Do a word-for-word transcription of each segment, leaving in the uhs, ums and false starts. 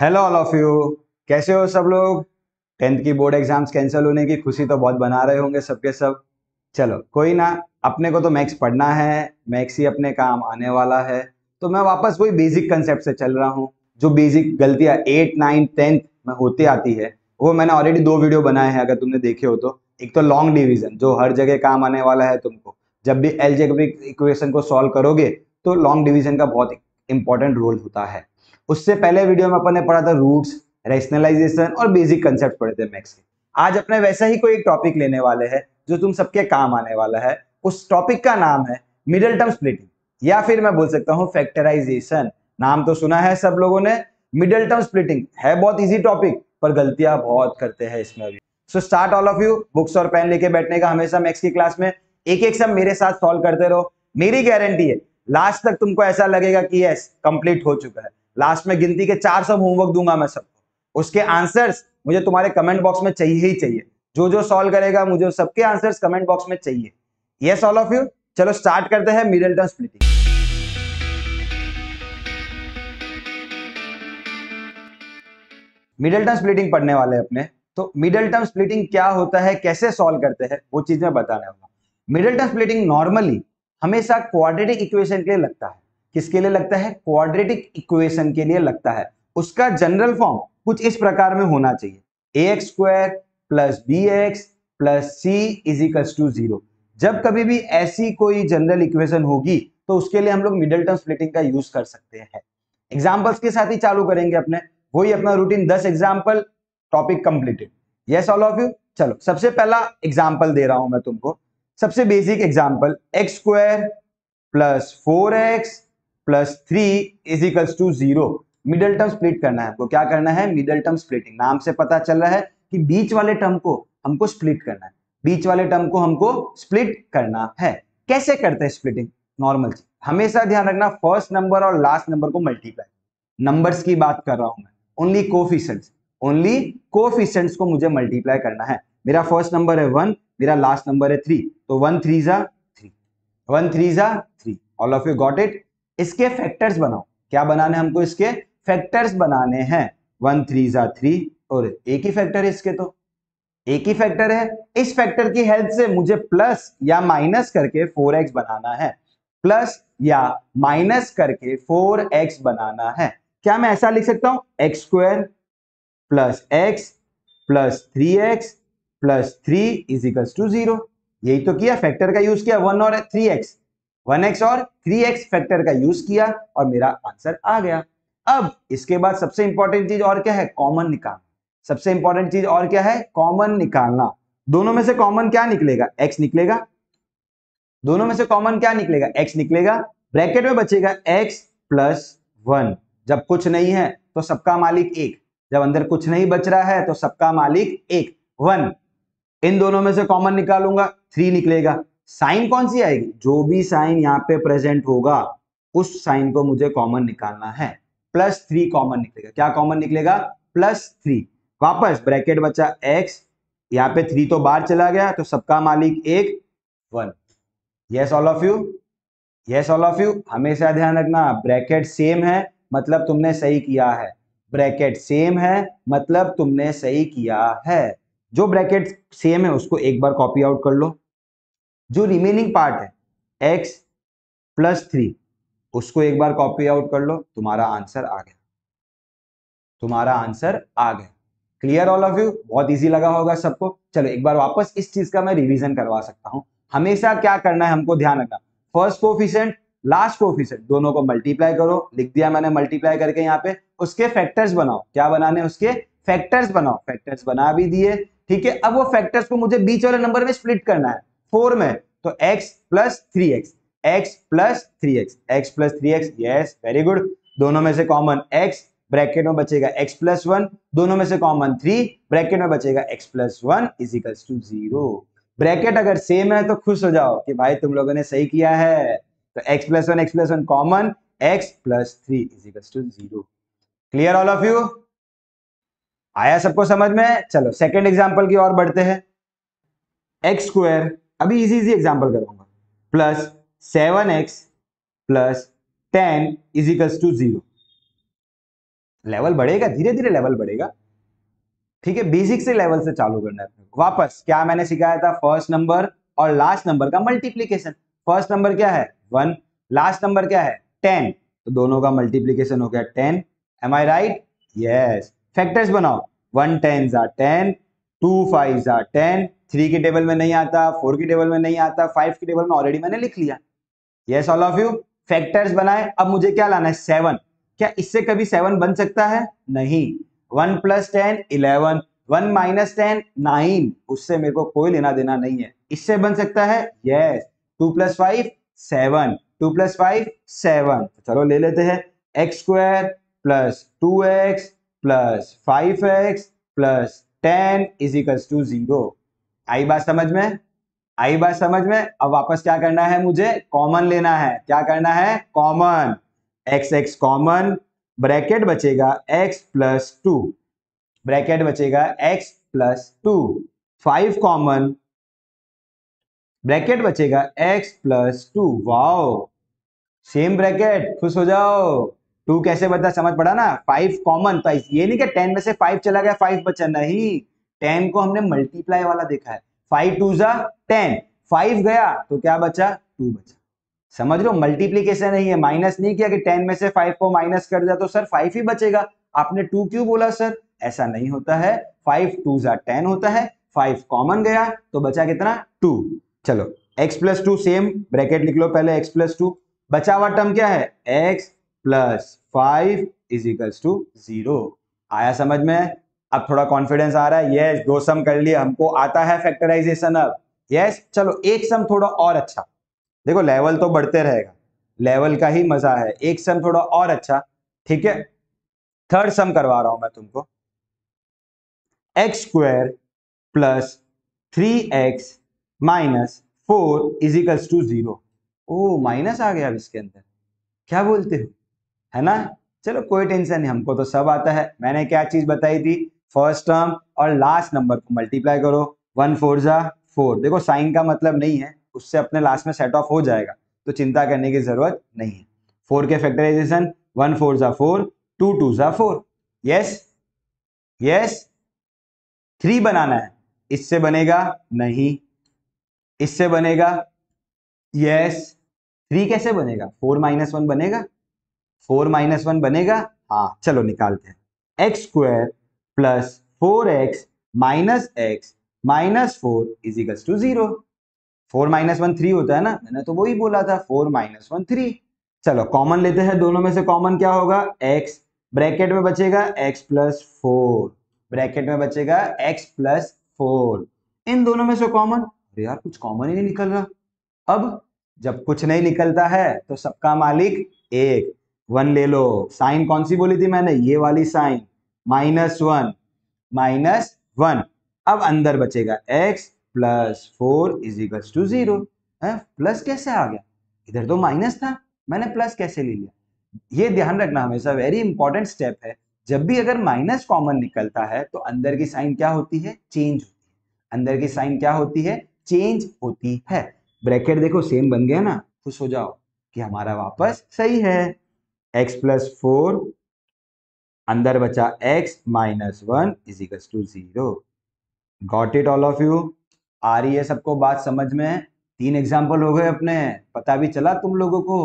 Hello all of you, कैसे हो सब लोग। टेंथ की बोर्ड एग्जाम्स कैंसिल होने की खुशी तो बहुत बना रहे होंगे सबके सब। चलो कोई ना, अपने को तो मैथ्स पढ़ना है, मैथ्स ही अपने काम आने वाला है। तो मैं वापस वही बेसिक कंसेप्ट से चल रहा हूँ, जो बेसिक गलतियाँ एट नाइन टेंथ में होती आती है। वो मैंने ऑलरेडी दो वीडियो बनाए हैं, अगर तुमने देखे हो तो। एक तो लॉन्ग डिवीजन, जो हर जगह काम आने वाला है तुमको। जब भी एल्जेब्रिक इक्वेशन को सॉल्व करोगे तो लॉन्ग डिवीजन का बहुत इंपॉर्टेंट रोल होता है। उससे पहले वीडियो में अपन ने पढ़ा था रूट्स, रैशनलाइजेशन और बेसिक कंसेप्ट पढ़े थे मैथ्स के। आज अपने वैसा ही कोई एक टॉपिक लेने वाले हैं जो तुम सबके काम आने वाला है। उस टॉपिक का नाम है मिडिल टर्म स्प्लिटिंग, या फिर मैं बोल सकता हूँ फैक्टराइजेशन। नाम तो सुना है सब लोगों ने, मिडिल टर्म स्प्लिटिंग है बहुत ईजी टॉपिक, पर गलतियां बहुत करते हैं इसमें भी। So start all of you, books और पेन लेके बैठने का हमेशा मैथ्स की क्लास में एक एक सब मेरे साथ सॉल्व करते रहो। मेरी गारंटी है लास्ट तक तुमको ऐसा लगेगा कि यस कंप्लीट हो चुका है। लास्ट में गिनती के चार सब होमवर्क दूंगा मैं सबको। उसके आंसर्स मुझे तुम्हारे कमेंट बॉक्स में चाहिए ही चाहिए। जो जो सॉल्व करेगा मुझे सबके आंसर्स कमेंट बॉक्स में चाहिए। यस ऑल ऑफ यू, चलो स्टार्ट करते हैं middle term splitting. Middle term splitting पढ़ने वाले अपने। तो मिडिल टर्म स्प्लिटिंग क्या होता है, कैसे सॉल्व करते हैं, वो चीज मैं बताने वाला हूं। मिडिल टर्म स्प्लिटिंग नॉर्मली हमेशा क्वाड्रेटिक इक्वेशन के लिए लगता है। किसके लिए लगता है? क्वाड्रेटिक इक्वेशन के लिए लगता है। उसका जनरल फॉर्म कुछ इस प्रकार में होना चाहिए, a x square plus b x plus c is equals to zero. जब कभी भी ऐसी कोई जनरल इक्वेशन होगी तो उसके लिए हम लोग मिडिल टर्म स्प्लिटिंग का यूज कर सकते हैं। एग्जाम्पल्स के साथ ही चालू करेंगे अपने, वही अपना रूटीन। दस example, topic completed. Yes all of you. चलो सबसे पहला एग्जाम्पल दे रहा हूं मैं तुमको, सबसे basic example. X square plus four x plus three is equals to zero. Middle term split करना है हमको। क्या करना है? मिडिल टर्म स्प्लिटिंग, नाम से पता चल रहा है कि बीच वाले टर्म को हमको स्प्लिट करना है। बीच वाले टर्म को हमको स्प्लिट करना है। कैसे करते हैं स्प्लिटिंग? नॉर्मल चीज हमेशा ध्यान रखना, फर्स्ट नंबर और लास्ट नंबर को मल्टीप्लाई। नंबर्स की बात कर रहा हूं मैं, ओनली कोफिशिएंट्स, ओनली कोफिशिएंट्स को मुझे मल्टीप्लाई करना है। मेरा फर्स्ट नंबर है वन, मेरा लास्ट नंबर है थ्री, तो वन थ्री जा थ्री, वन थ्री जा three. All of you got it. इसके फैक्टर्स बनाओ। क्या बनाने हमको? इसके फैक्टर्स बनाने हैं। वन थ्री जा थ्री, और एक ही फैक्टर है इसके, तो एक ही फैक्टर है। इस फैक्टर की हेल्प से मुझे प्लस या माइनस करके फोर एक्स बनाना है। प्लस या माइनस करके फोर एक्स बनाना है। क्या मैं ऐसा लिख सकता हूँ? X square plus x plus three x plus three is equals to zero. यही तो किया, फैक्टर का यूज किया। वन और थ्री एक्स, वन एक्स और थ्री एक्स फैक्टर का यूज किया और मेरा आंसर आ गया। अब इसके बाद सबसे इंपॉर्टेंट चीज और क्या है? कॉमन निकालना। सबसे इंपॉर्टेंट चीज और क्या है? कॉमन निकालना। दोनों में से कॉमन क्या निकलेगा? एक्स निकलेगा। दोनों में से कॉमन क्या निकलेगा? एक्स निकलेगा। ब्रैकेट में बचेगा एक्स प्लस वन। जब कुछ नहीं है तो सबका मालिक एक, जब अंदर कुछ नहीं बच रहा है तो सबका मालिक एक, वन। इन दोनों में से कॉमन निकालूंगा, थ्री निकलेगा। साइन कौन सी आएगी? जो भी साइन यहाँ पे प्रेजेंट होगा उस साइन को मुझे कॉमन निकालना है। प्लस थ्री कॉमन निकलेगा। क्या कॉमन निकलेगा? Plus three. वापस ब्रैकेट बचा एक्स, यहाँ पे थ्री तो बाहर चला गया, तो सबका मालिक एक, one. Yes all of you, yes all of you. हमेशा ध्यान रखना, ब्रैकेट सेम है मतलब तुमने सही किया है। ब्रैकेट सेम है मतलब तुमने सही किया है। जो ब्रैकेट सेम है उसको एक बार कॉपी आउट कर लो। जो रिमेनिंग पार्ट है x प्लस थ्री, उसको एक बार कॉपी आउट कर लो। तुम्हारा आंसर आ गया, तुम्हारा आंसर आ गया। Clear all of you? बहुत इजी लगा होगा सबको। चलो एक बार वापस इस चीज का मैं रिवीजन करवा सकता हूं। हमेशा क्या करना है हमको? ध्यान रखना, फर्स्ट कोफिशिएंट, लास्ट कोफिशिएंट, दोनों को मल्टीप्लाई करो। लिख दिया मैंने मल्टीप्लाई करके यहाँ पे। उसके फैक्टर्स बनाओ। क्या बनाने? उसके फैक्टर्स बनाओ। फैक्टर्स बना भी दिए, ठीक है। अब वो फैक्टर्स को मुझे बीच वाले नंबर में स्प्लिट करना है, फोर में। तो x plus three x, x plus three x, x plus three x. Yes, very good. दोनों में से कॉमन एक्स, ब्रैकेट में बचेगा एक्स प्लस वन। दोनों में से कॉमन थ्री, ब्रैकेट में बचेगा x plus one is equals to zero. Bracket अगर सेम है तो खुश हो जाओ कि भाई तुम लोगों ने सही किया है। तो x plus one, x plus one common, x plus three is equals to zero. Clear all of you? आया सबको समझ में? चलो सेकंड एग्जांपल की ओर बढ़ते हैं। एक्स स्क्वायर, अभी इजी इजी एग्जांपल करूंगा, plus seven x plus ten is equals to zero. Level बढ़ेगा, धीरे धीरे लेवल बढ़ेगा। ठीक है, बेसिक से लेवल से चालू करना है। वापस क्या मैंने सिखाया था, फर्स्ट नंबर और लास्ट नंबर का मल्टीप्लीकेशन। फर्स्ट नंबर क्या है वन, लास्ट नंबर क्या है टेन, तो दोनों का मल्टीप्लीकेशन हो गया ten. Am I right? Yes. Factors बनाओ, one tens are ten, two fives are ten, three के टेबल में नहीं आता, फोर के टेबल में नहीं आता, फाइव के टेबल में ऑलरेडी मैंने लिख लिया। Yes all of you, factors बनाए। अब मुझे क्या लाना है सेवन, क्या इससे कभी सेवन बन सकता है? नहीं। One plus ten eleven, one minus ten nine, उससे मेरे को कोई लेना देना नहीं है। इससे बन सकता है yes, two plus five seven, two plus five seven, चलो ले लेते हैं। X square plus two x plus five x plus ten is equals to zero. आई बात समझ में? आई बात समझ में? अब वापस क्या करना है मुझे, कॉमन लेना है। क्या करना है? Common. X x common, bracket बचेगा एक्स प्लस टू, ब्रैकेट बचेगा x plus two, five common, bracket बचेगा x plus two. Wow, same bracket, खुश हो जाओ। टू कैसे बचा समझ पड़ा ना, फाइव कॉमन, तो ये नहीं कि टेन में से फाइव चला गया फाइव बचा, नहीं, टेन को हमने मल्टीप्लाई वाला देखा है। फाइव टू जा टेन, फाइव गया तो क्या बचा, टू बचा। समझ लो मल्टीप्लीकेशन नहीं है, माइनस नहीं किया कि टेन में से फाइव को माइनस कर दिया तो सर फाइव ही बचेगा, आपने टू क्यों बोला सर, ऐसा नहीं होता है। फाइव टू जा टेन होता है, फाइव कॉमन गया तो बचा कितना, टू। चलो x plus two, same bracket लिख लो पहले, x प्लस टू, बचा हुआ टर्म क्या है x plus five is equals to zero. आया समझ में? अब थोड़ा कॉन्फिडेंस आ रहा है। यस, दो सम कर लिए, हमको आता है फैक्टराइजेशन अब। यस, चलो एक सम थोड़ा और अच्छा, देखो लेवल तो बढ़ते रहेगा, लेवल का ही मजा है। एक सम थोड़ा और अच्छा, ठीक है, थर्ड सम करवा रहा हूं मैं तुमको। X square plus three x minus four is equals to zero. ओ, माइनस आ गया अब इसके अंदर, क्या बोलते हो, है ना? चलो कोई टेंशन नहीं, हमको तो सब आता है। मैंने क्या चीज बताई थी, फर्स्ट टर्म और लास्ट नंबर को मल्टीप्लाई करो, वन फोर जा फोर। देखो साइन का मतलब नहीं है, उससे अपने लास्ट में सेट ऑफ हो जाएगा, तो चिंता करने की जरूरत नहीं है। फोर के फैक्टराइजेशन, वन फोर जा फोर, टू टू जा फोर। यस यस, थ्री बनाना है, इससे बनेगा नहीं, इससे बनेगा यस yes. थ्री कैसे बनेगा, फोर माइनस वन बनेगा, फोर माइनस वन बनेगा। हाँ चलो निकालते हैं, x square plus four x minus x minus four is equals to zero. Four minus one three होता है ना, मैंने तो वही बोला था, फोर माइनस वन थ्री। चलो कॉमन लेते हैं, दोनों में से कॉमन क्या होगा, एक्स, ब्रैकेट में बचेगा एक्स प्लस फोर, ब्रैकेट में बचेगा एक्स प्लस फोर। इन दोनों में से कॉमन, यार कुछ कॉमन ही नहीं निकल रहा। अब जब कुछ नहीं निकलता है तो सबका मालिक एक, वन ले लो। साइन कौन सी बोली थी मैंने, ये वाली sign, minus one, minus one. अब अंदर बचेगा x plus four is equals to zero. Plus कैसे आ गया, इधर तो माइनस था, मैंने प्लस कैसे ले लिया? ये ध्यान रखना हमेशा, वेरी इंपॉर्टेंट स्टेप है। जब भी अगर माइनस कॉमन निकलता है तो अंदर की साइन क्या होती है, चेंज होती है। अंदर की साइन क्या होती है, चेंज होती है। ब्रैकेट देखो सेम बन गया ना, खुश हो जाओ कि हमारा वापस सही है। x प्लस फोर, अंदर बचा x minus one is equals to zero. Got it all of you? आ रही है सबको बात समझ में? तीन एग्जाम्पल हो गए अपने, पता भी चला तुम लोगों को,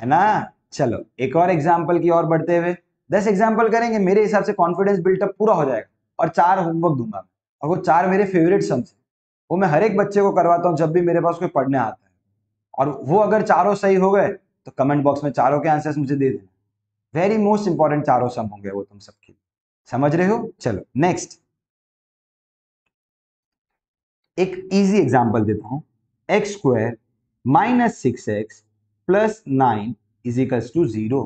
है ना? चलो एक और एग्जाम्पल की ओर बढ़ते हुए, दस एग्जाम्पल करेंगे, मेरे हिसाब से कॉन्फिडेंस बिल्टअप पूरा हो जाएगा। और चार होमवर्क दूंगा, और वो चार मेरे फेवरेट सम्स, वो मैं हर एक बच्चे को करवाता हूँ जब भी मेरे पास कोई पढ़ने आता है। और वो अगर चारों सही हो गए तो कमेंट बॉक्स में चारों के आंसर्स मुझे दे देना। वेरी मोस्ट इंपॉर्टेंट चारों सम होंगे वो तुम सबके लिए, समझ रहे हो? चलो नेक्स्ट एक इजी एग्जांपल देता हूँ। X square minus six x plus nine is equals to zero.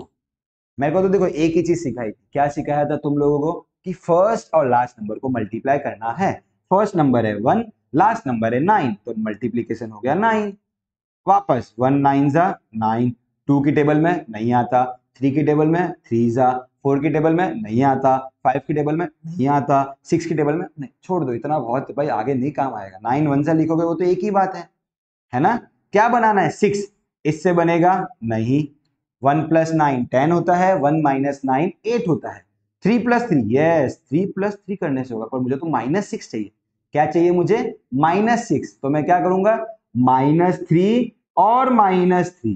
मेरे को तो देखो एक ही चीज सिखाई थी, क्या सिखाया था तुम लोगों को, कि फर्स्ट और लास्ट नंबर को मल्टीप्लाई करना है। फर्स्ट नंबर है वन, लास्ट नंबर है नाइन, तो मल्टीप्लीकेशन हो गया नाइन। वापस वन नाइन जा नाइन, टू की टेबल में नहीं आता, थ्री की टेबल में थ्री जा, फोर की टेबल में नहीं आता, फाइव की टेबल में नहीं आता, सिक्स की टेबल में नहीं, छोड़ दो इतना बहुत भाई, आगे नहीं काम आएगा। नाइन वन से लिखोगे वो तो एक ही बात है, है ना? क्या बनाना है, सिक्स, इससे बनेगा नहीं, वन प्लस नाइन टेन होता है, वन माइनस नाइन एट होता है, three plus three yes three plus three करने से होगा, पर मुझे तो माइनस सिक्स चाहिए। क्या चाहिए मुझे? Minus six. तो मैं क्या करूंगा? माइनस थ्री और माइनस थ्री,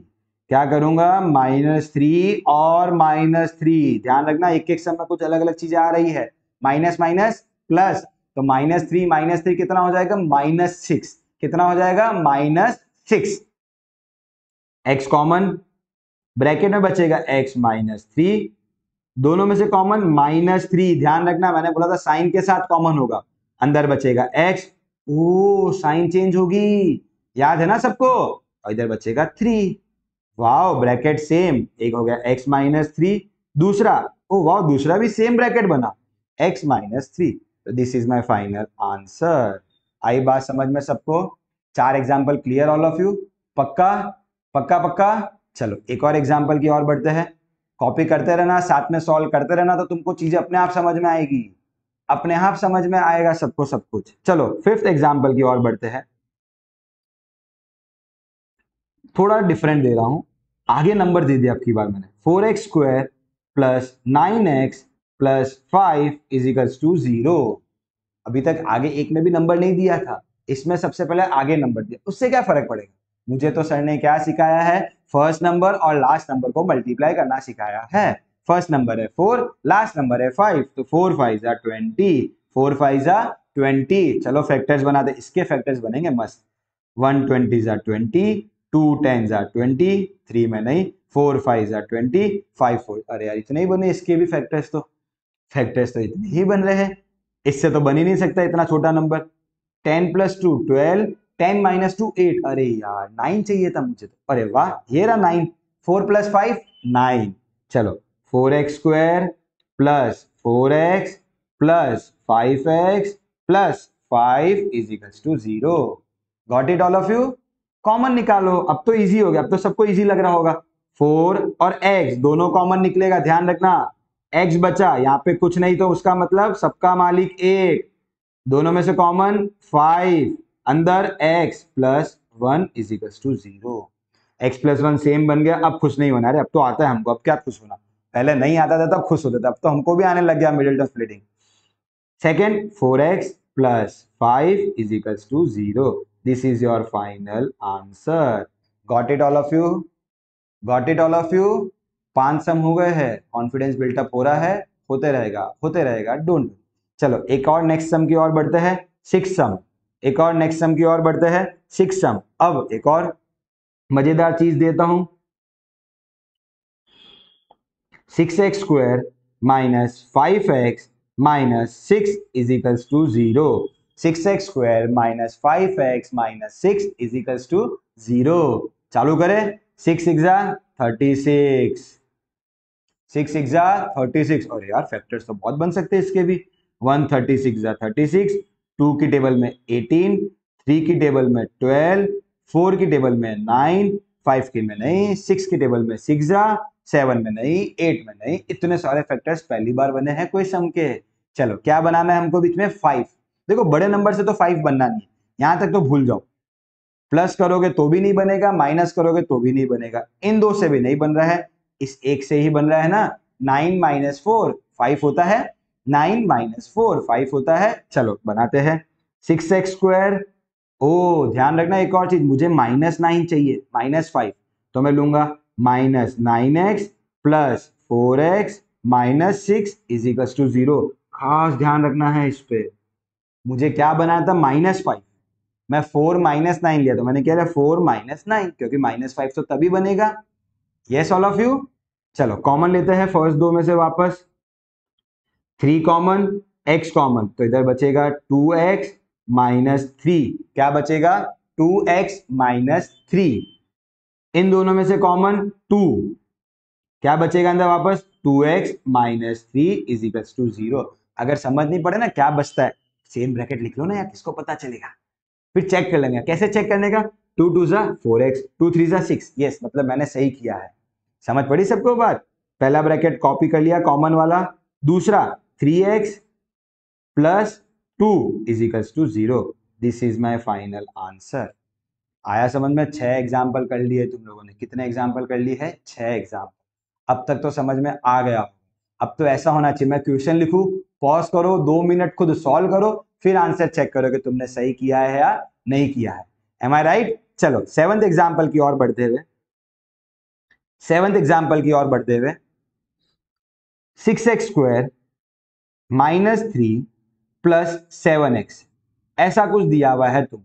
क्या करूंगा? माइनस थ्री और माइनस थ्री। ध्यान रखना एक एक समय कुछ अलग अलग चीजें आ रही है, माइनस माइनस प्लस, तो माइनस थ्री माइनस थ्री कितना हो जाएगा? Minus six. कितना हो जाएगा? Minus six. X common, bracket में बचेगा एक्स माइनस थ्री, दोनों में से कॉमन माइनस थ्री। ध्यान रखना मैंने बोला था साइन के साथ कॉमन होगा, अंदर बचेगा एक्स, ओ साइन चेंज होगी, याद है ना सबको, और इधर बचेगा थ्री। वाओ, ब्रैकेट सेम, एक हो गया एक्स माइनस थ्री, दूसरा ओ वाओ दूसरा भी सेम ब्रैकेट बना एक्स माइनस थ्री। तो this is my final answer. आई बात समझ में सबको? चार example clear all of you? पक्का पक्का पक्का? चलो एक और एग्जाम्पल की ओर बढ़ते हैं। कॉपी करते रहना, साथ में सॉल्व करते रहना, तो तुमको चीजें अपने आप समझ में आएगी, अपने आप समझ में आएगा सबको सब कुछ। चलो फिफ्थ एग्जाम्पल की ओर बढ़ते हैं। थोड़ा डिफरेंट दे रहा हूं, आगे नंबर दे दिया आपकी बार मैंने। Four x square plus nine x plus five is equals to zero. अभी तक आगे एक में भी नंबर नहीं दिया था, इसमें सबसे पहले आगे नंबर दिया, उससे क्या फर्क पड़ेगा? मुझे तो सर ने क्या सिखाया है? फर्स्ट नंबर और लास्ट नंबर को मल्टीप्लाई करना सिखाया है। फर्स्ट नंबर है फोर, लास्ट नंबर है फाइव, तो फोर फाइव जा ट्वेंटी, फोर फाइव जा ट्वेंटी। चलो फैक्टर्स बनाते, इसके फैक्टर्स बनेंगे मस्त। वन ट्वेंटी जा ट्वेंटी, टू टेन जा ट्वेंटी, थ्री में नहीं, फोर फाइव जा ट्वेंटी, फाइव फोर, अरे यार इतने ही बने इसके भी फैक्टर्स, तो फैक्टर्स तो इतने ही बन रहे हैं, इससे तो बन ही नहीं सकता इतना छोटा number. Ten plus two twelve, ten minus two eight, अरे यार नाइन चाहिए था मुझे तो, अरे वाह ये रहा nine, four plus five nine. चलो four x square plus four x plus five x plus five is equals to zero. Got it all of you? Common निकालो, अब तो इजी हो गया, अब तो सबको इजी लग रहा होगा। फोर और एक्स दोनों कॉमन निकलेगा, ध्यान रखना। एक्स बचा यहाँ पे कुछ नहीं, तो उसका मतलब सबका मालिक एक, दोनों में से कॉमन फाइव, अंदर x plus one is equal to zero. X plus one same बन गया, अब खुश नहीं होना, अरे अब तो आता है हमको, अब क्या खुश होना, पहले नहीं आता था तब खुश होता था, अब तो हमको भी आने लग गया middle term splitting. Second four x plus five is equal to zero. This is your final answer. Got it all of you? Got it all of you? पांच सम हो गए हैं, कॉन्फिडेंस बिल्टअप हो रहा है, होते रहेगा होते रहेगा, डोंट। चलो एक और नेक्स्ट सम की ओर बढ़ते हैं, सिक्स सम। एक और नेक्स्ट सम की ओर बढ़ते हैं, सिक्स सम। अब एक और मजेदार चीज देता हूं। Six x square minus five x minus six is equals to zero. Six x square minus five x minus six is equals to zero. चालू करें, six six thirty six, six six thirty six, और यार factors तो बहुत बन सकते हैं इसके भी। One thirty six thirty six, two की टेबल में एटीन, थ्री की टेबल में ट्वेल्व, फोर की टेबल में नाइन, फाइव की में नहीं, सिक्स की टेबल में सिक्स, सेवन में नहीं, एट में नहीं। इतने सारे फैक्टर्स पहली बार बने हैं कोई सम के। चलो क्या बनाना है हमको? बीच में फाइव, देखो बड़े नंबर से तो फाइव बनना नहीं है, यहाँ तक तो भूल जाओ। प्लस करोगे तो भी नहीं बनेगा, माइनस करोगे तो भी नहीं बनेगा, इन दो से भी नहीं बन रहा है, इस एक से ही बन रहा है ना। नाइन माइनस फोर फाइव होता है, नाइन माइनस फोर फाइव होता है। चलो बनाते हैं। सिक्स एक्स स्क्वायर, ओ ध्यान रखना एक और चीज, मुझे माइनस नाइन चाहिए, माइनस फाइव, तो मैं लूंगा minus nine x plus four x minus six is equal to zero. खास ध्यान रखना है इस पे, मुझे क्या बनाना था? Minus five. मैं फोर माइनस नाइन लिया, तो मैंने क्या लिया? फोर माइनस नाइन, क्योंकि माइनस फाइव तो तभी बनेगा। Yes all of you? चलो कॉमन लेते हैं फर्स्ट दो में से वापस। थ्री कॉमन, x कॉमन, तो इधर बचेगा टू एक्स माइनस थ्री, क्या बचेगा? टू एक्स माइनस थ्री, इन दोनों में से कॉमन टू, क्या बचेगा अंदर वापस? Two x minus three is equal to zero. अगर समझ नहीं पड़े ना क्या बचता है, सेम ब्रैकेट लिख लो ना यार, किसको पता चलेगा, फिर चेक कर लेंगे। कैसे चेक करने का? टू टू जा फोर एक्स, टू थ्री जा सिक्स। यस, मतलब मैंने सही किया है। समझ पड़ी सबको बात? पहला ब्रैकेट कॉपी कर लिया कॉमन वाला, दूसरा three x plus two is equal to zero. This is my final answer. आया समझ में? छह एग्जाम्पल कर लिए तुम लोगों ने। कितने एग्जाम्पल कर लिए हैं? छह एग्जाम्पल। अब तक तो समझ में आ गया। अब तो ऐसा होना चाहिए, मैं क्वेश्चन लिखूं, पॉज करो, दो मिनट खुद सॉल्व करो, फिर आंसर चेक करो कि तुमने सही किया है या नहीं किया है। Am I right? चलो सेवंथ एग्जाम्पल की ओर बढ़ते हुए सेवंथ एग्जाम्पल की ओर बढ़ते हुए six x square minus three plus seven x ऐसा कुछ दिया हुआ है। तुम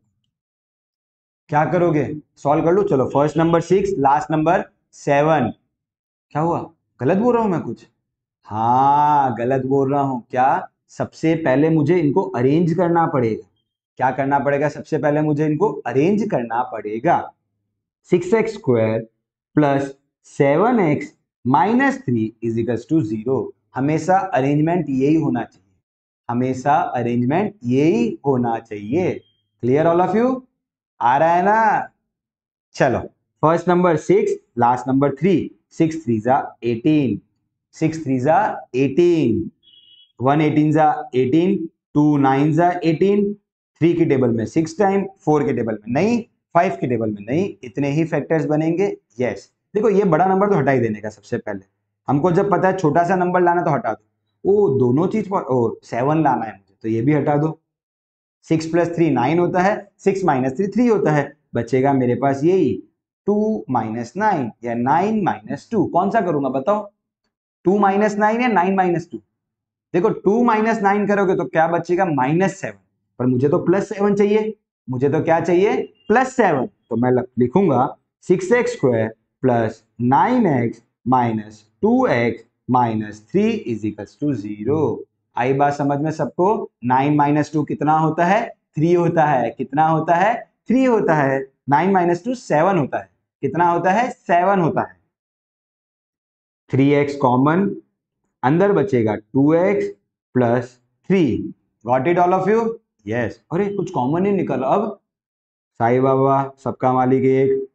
क्या करोगे? सॉल्व कर लो। चलो first number six, last number seven. क्या हुआ, गलत बोल रहा हूं मैं कुछ? हाँ, गलत बोल रहा हूं। क्या? सबसे पहले मुझे इनको अरेंज करना पड़ेगा। क्या करना पड़ेगा? सबसे पहले मुझे इनको अरेंज करना पड़ेगा। Six x square plus seven x minus three is equals to zero. हमेशा अरेंजमेंट यही होना चाहिए, हमेशा अरेंजमेंट यही होना चाहिए। Clear all of you? आ रहा है ना? चलो first number six, last number three. Six three जा एटीन, सिक्स थ्री जा एटीन, वन एटीन जा एटीन, टू नाइन जा एटीन। थ्री के टेबल में सिक्स टाइम, फोर के टेबल में नहीं, फाइव के टेबल में नहीं, इतने ही फैक्टर्स बनेंगे। यस, देखो ये बड़ा नंबर तो हटा ही देने का। सबसे पहले हमको जब पता है छोटा सा नंबर लाना तो हटा दो। ओ दोनों चीज पर, ओ सेवन लाना है मुझे तो ये भी हटा दो। सिक्स प्लस थ्री नाइन होता है, सिक्स माइनस थ्री थ्री होता है। बचेगा मेरे पास यही टू माइनस नाइन या नाइन माइनस टू। कौन सा करूंगा बताओ, टू माइनस नाइन या नाइन माइनस टू? देखो टू माइनस नाइन करोगे तो क्या बचेगा, माइनस सेवन। पर मुझे तो प्लस सेवन चाहिए, मुझे तो क्या चाहिए, प्लस सेवन। तो मैं लिखूंगा six x square plus nine x minus two x minus three is equals to zero. आई बात समझ में सबको? नाइन माइनस टू कितना होता है, थ्री होता है। कितना होता है, थ्री होता है। नाइन माइनस टू सेवन होता है। कितना होता है, सेवन होता है। थ्री एक्स कॉमन, अंदर बचेगा two x plus three. Got it all of you? Yes. अरे कुछ कॉमन नहीं निकल, अब साई बाबा सबका मालिक एक।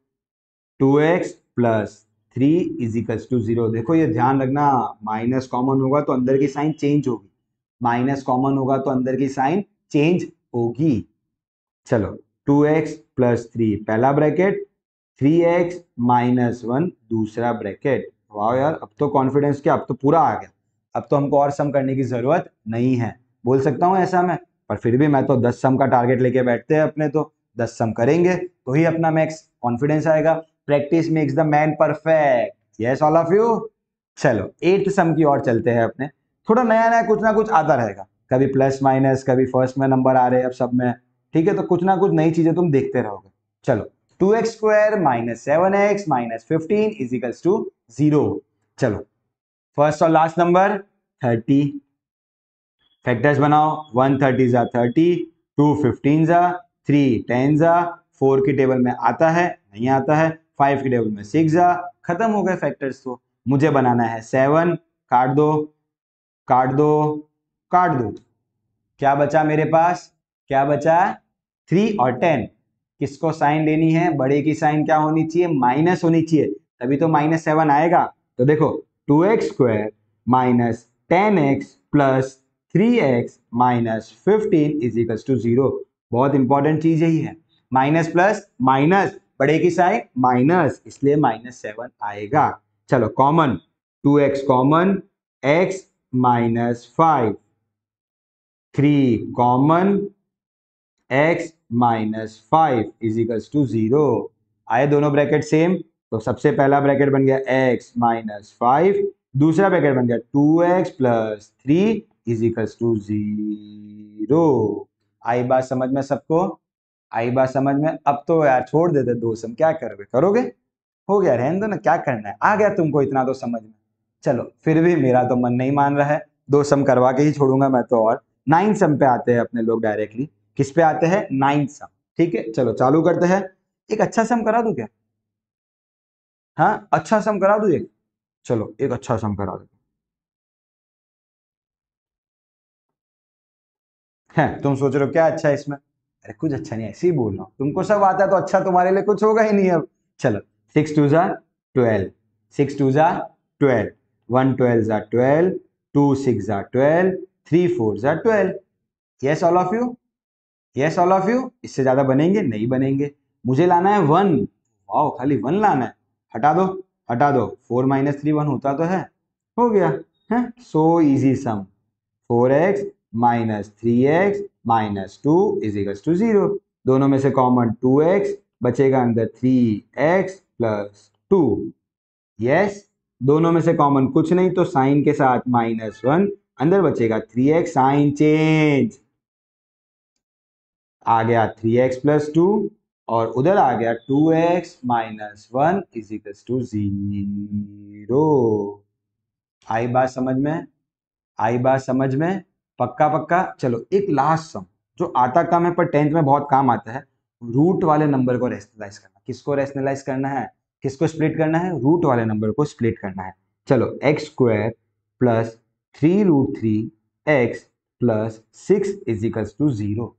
Two x plus three is equals to zero. देखो ये ध्यान रखना, माइनस कॉमन होगा तो अंदर की साइन चेंज होगी, माइनस कॉमन होगा तो अंदर की साइन चेंज होगी। चलो टू एक्स प्लस थ्री पहला bracket, three x minus one दूसरा ब्रैकेट। वाह यार, अब तो कॉन्फिडेंस क्या, अब तो पूरा आ गया। अब तो हमको और सम करने की जरूरत नहीं है। बोल सकता हूँ ऐसा मैं, पर फिर भी मैं तो दस सम का टारगेट लेके बैठते हैं अपने, तो दस सम करेंगे तो ही अपना मैक्स कॉन्फिडेंस आएगा। Practice makes the man perfect. Yes all of you. चलो एट सम की ओर चलते हैं अपने। थोड़ा नया नया कुछ ना कुछ आता रहेगा, कभी प्लस माइनस, कभी फर्स्ट में नंबर आ रहे हैं अब सब में, ठीक है? तो कुछ ना कुछ नई चीजें तुम देखते रहोगे। चलो two x square minus seven x minus fifteen is equals to zero. चलो फर्स्ट और लास्ट नंबर थर्टी, फैक्टर्स बनाओ। वन थर्टी जा थर्टी, टू फिफ्टीन जा, थ्री टेन जा, फोर के टेबल में आता है नहीं आता है, फाइव के टेबल में सिक्स जा। खत्म हो गए फैक्टर्स। तो मुझे बनाना है सेवन, काट दो काट दो काट दो। क्या बचा मेरे पास, क्या बचा, थ्री और टेन। किसको साइन लेनी है, बड़े की साइन क्या होनी चाहिए, माइनस होनी चाहिए, तभी तो माइनस सेवन आएगा। तो देखो two x square minus ten x plus three x minus fifteen is equals to zero. बहुत इंपॉर्टेंट चीज यही है, माइनस प्लस माइनस, बड़े की साइन माइनस, इसलिए माइनस सेवन आएगा। चलो common, two x common, x minus five, three common, x minus five is equals to zero. आए दोनों ब्रैकेट सेम, तो सबसे पहला ब्रैकेट बन गया एक्स माइनस फाइव, दूसरा ब्रैकेट बन गया two x plus three is equals to zero. आई बात समझ में सबको? आई बात समझ में? अब तो यार छोड़ देते दो सम, क्या करोगे, करोगे? हो गया, रहने दो ना, क्या करना है, आ गया तुमको इतना तो समझ में। चलो फिर भी मेरा तो मन नहीं मान रहा है, दो सम करवा के ही छोड़ूंगा मैं तो। और नाइन सम पे आते हैं अपने लोग, डायरेक्टली किस पे आते हैं, नाइन सम। ठीक है चलो चालू करते हैं। एक अच्छा सम करा दूं क्या? हाँ अच्छा सम करा दूं एक, चलो एक अच्छा सम करा दूं। हैं तुम सोच रहे हो क्या अच्छा है इसमें, अरे कुछ अच्छा नहीं, ऐसे ही बोल रहा हूँ। तुमको सब आता है तो अच्छा तुम्हारे लिए कुछ होगा ही नहीं अब। चलो सिक्स टू जा ट्वेल्व, सिक्स टू जा ट्वेल्व, वन ट्वेल्व जा ट्वेल्व, टू सिक्स जा ट्वेल्व, थ्री फोर जा twelve. Yes all of you? Yes all of you? इससे ज्यादा बनेंगे नहीं, बनेंगे। मुझे लाना है वन। वाओ, खाली वन लाना है, हटा दो हटा दो, फोर माइनस थ्री वन होता तो है, हो गया है। So easy sum, four x minus three x minus two is equals to zero. दोनों में से कॉमन टू एक्स बचेगा, अंदर three x plus two. Yes, दोनों में से कॉमन कुछ नहीं तो साइन के साथ माइनस वन, अंदर बचेगा थ्री एक्स, साइन चेंज आ गया थ्री एक्स प्लस टू, और उधर आ गया two x minus one is equals to zero. आई बात समझ में? आई बात समझ में? पक्का पक्का? चलो एक लास्ट सम जो आता कम है पर टेंथ में बहुत काम आता है, रूट वाले नंबर को रेशनलाइज करना। किसको रेशनलाइज करना है? किसको स्प्लिट करना है? रूट वाले नंबर को स्प्लिट करना है। चलो x square plus three root three x plus six is equals to zero.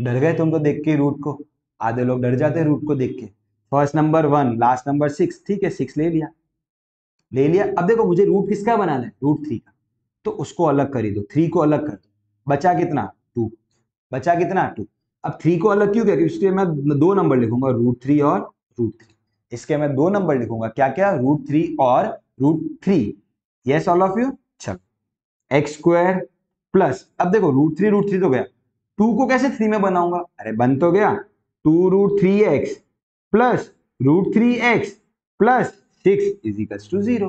डर गए तुम तो देख के रूट को? आधे लोग डर जाते हैं रूट को देख के। First number one, last number six, ठीक है सिक्स ले लिया ले लिया। अब देखो मुझे रूट किसका बनाना है? रूट थ्री का, तो उसको अलग कर ही दो, थ्री को अलग कर दो, बचा कितना? टू। बचा कितना? टू। अब थ्री को अलग क्यों किया? क्योंकि इसके मैं दो नंबर लिखूंगा, रूट थ्री और रूट थ्री। इसके मैं दो नंबर लिखूंगा, क्या क्या? रूट थ्री और root three. Yes all of you? चलो एक्स स्क्वायर प्लस, अब देखो रूट थ्री रूट थ्री तो गया, टू को कैसे थ्री में बनाऊंगा? अरे बन तो गया, two root three x plus root three x plus six is equals to zero.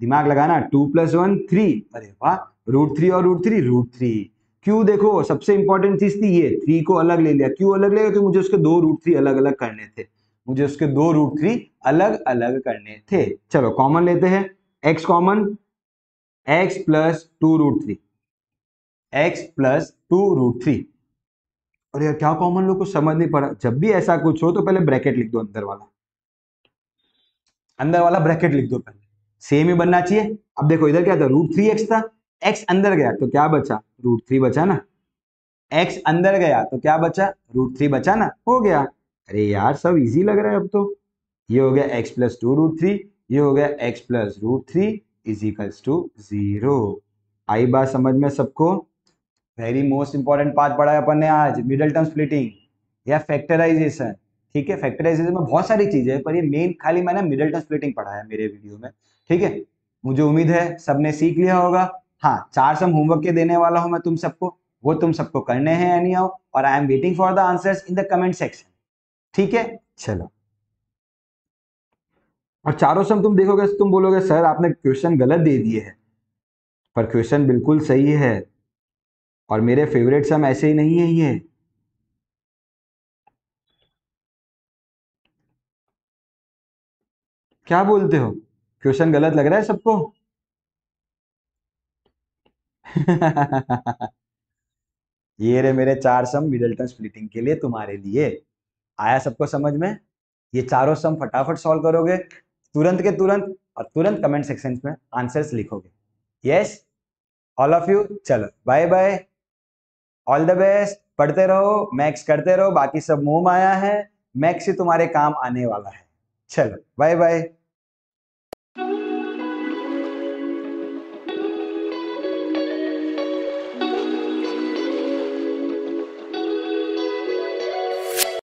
दिमाग लगाना, टू प्लस वन थ्री, अरे वाह, रूट थ्री और रूट थ्री रूट थ्री। क्यों? देखो सबसे इंपॉर्टेंट चीज थी ये, थ्री को अलग ले लिया। क्यों अलग ले लिया? क्योंकि मुझे उसके दो रूट थ्री अलग अलग करने थे, मुझे उसके दो रूट थ्री अलग अलग करने थे। चलो कॉमन लेते हैं, x common, x plus two root three, x plus two root three. और यार क्या कॉमन लोग को समझ नहीं पड़ा, जब भी ऐसा कुछ हो तो पहले ब्रैकेट लिख दो, अंदर वाला अंदर वाला ब्रैकेट लिख दो पहले, सेम ही बनना चाहिए। अब देखो इधर क्या था? रूट थ्री एक्स था, एक्स अंदर गया तो क्या बचा? रूट थ्री बचा ना। एक्स अंदर गया तो क्या बचा? रूट थ्री बचा ना, हो गया। अरे यार सब इजी लग रहा है अब तो। ये हो गया x plus two root three, ये हो गया x plus root three is equals to zero. आई बात समझ में सबको? वेरी मोस्ट इंपॉर्टेंट पार्ट पढ़ा है अपन ने आज, मिडल टर्म स्प्लिटिंग या फैक्टराइजेशन। ठीक है, फैक्टराइजेशन में बहुत सारी चीजें हैं पर ये मेन खाली मैंने मिडल टर्म स्प्लिटिंग पढ़ा है मेरे वीडियो में। ठीक है, मुझे उम्मीद है सबने सीख लिया होगा। हाँ, चार सम होमवर्क के देने वाला हूं मैं तुम सबको, वो तुम सबको करने हैं एनी हाउ, और I am waiting for the answers in the comment section. ठीक है, चलो। और चारों सम तुम देखोगे तुम बोलोगे सर आपने क्वेश्चन गलत दे दिए है, पर क्वेश्चन बिल्कुल सही है। और मेरे फेवरेट सम ऐसे ही नहीं है ये। क्या बोलते हो? क्वेश्चन गलत लग रहा है सबको? ये रे मेरे चार सम मिडल टर्म स्प्लिटिंग के लिए तुम्हारे लिए। आया सबको समझ में? ये चारों सम फटाफट सॉल्व करोगे तुरंत के तुरंत, और तुरंत कमेंट सेक्शन में आंसर्स लिखोगे। Yes all of you? चलो bye bye, all the best, पढ़ते रहो, मैक्स करते रहो, बाकी सब मुंह में आया है, मैक्स ही तुम्हारे काम आने वाला है। चलो बाय बाय।